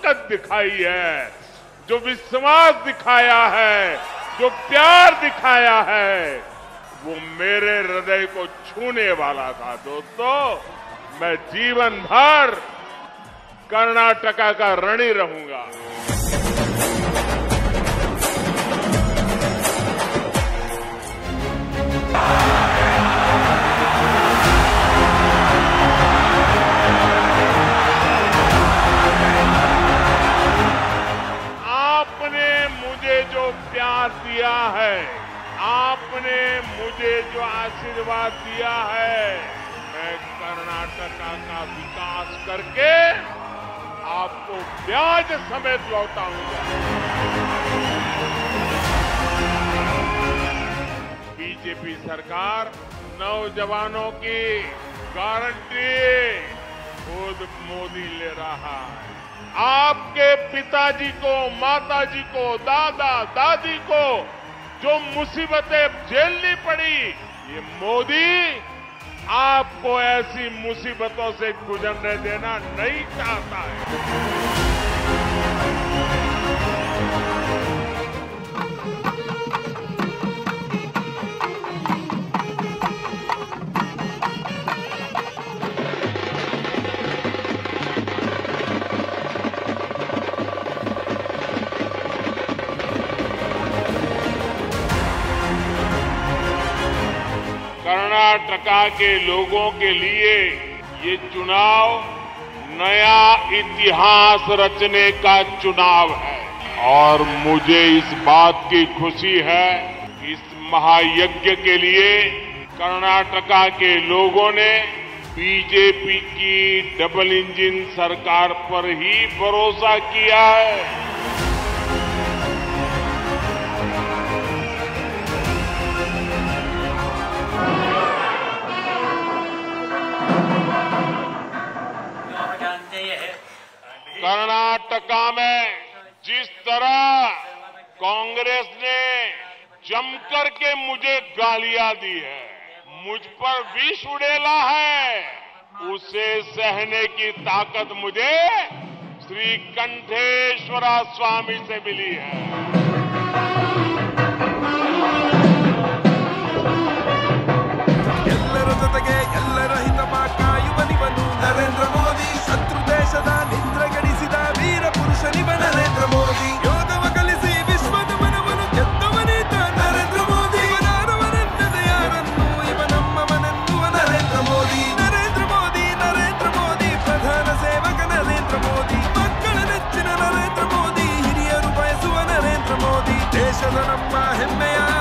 ताकत दिखाई है, जो विश्वास दिखाया है, जो प्यार दिखाया है, वो मेरे हृदय को छूने वाला था। दोस्तों, मैं जीवन भर कर्नाटक का ऋणी रहूंगा। दिया है, आपने मुझे जो आशीर्वाद दिया है, मैं कर्नाटक का विकास करके आपको ब्याज समेत लौटाऊंगा। बीजेपी सरकार नौजवानों की गारंटी खुद मोदी ले रहा है। आपके पिताजी को, माताजी को, दादा दादी को जो मुसीबतें झेलनी पड़ी, ये मोदी आपको ऐसी मुसीबतों से गुजरने देना नहीं चाहता है। कर्नाटक के लोगों के लिए ये चुनाव नया इतिहास रचने का चुनाव है और मुझे इस बात की खुशी है, इस महायज्ञ के लिए कर्नाटक के लोगों ने बीजेपी की डबल इंजन सरकार पर ही भरोसा किया है। कर्नाटक में जिस तरह कांग्रेस ने जमकर के मुझे गालियां दी है, मुझ पर विष उड़ेला है, उसे सहने की ताकत मुझे श्री कंठेश्वरा स्वामी से मिली है। Mama, hit me up.